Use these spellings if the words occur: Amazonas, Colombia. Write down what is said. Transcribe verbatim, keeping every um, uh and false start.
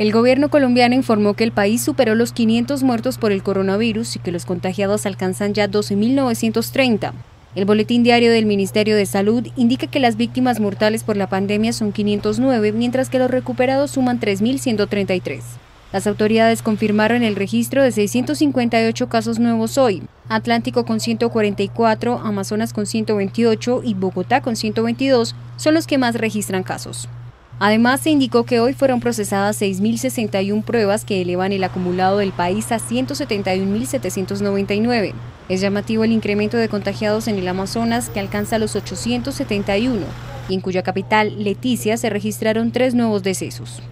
El gobierno colombiano informó que el país superó los quinientos muertos por el coronavirus y que los contagiados alcanzan ya doce mil novecientos treinta. El boletín diario del Ministerio de Salud indica que las víctimas mortales por la pandemia son quinientos nueve, mientras que los recuperados suman tres mil ciento treinta y tres. Las autoridades confirmaron el registro de seiscientos cincuenta y ocho casos nuevos hoy, Atlántico con ciento cuarenta y cuatro, Amazonas con ciento veintiocho y Bogotá con ciento veintidós son los que más registran casos. Además, se indicó que hoy fueron procesadas seis mil sesenta y una pruebas que elevan el acumulado del país a ciento setenta y un mil setecientos noventa y nueve. Es llamativo el incremento de contagiados en el Amazonas, que alcanza los ochocientos setenta y uno, y en cuya capital, Leticia, se registraron tres nuevos decesos.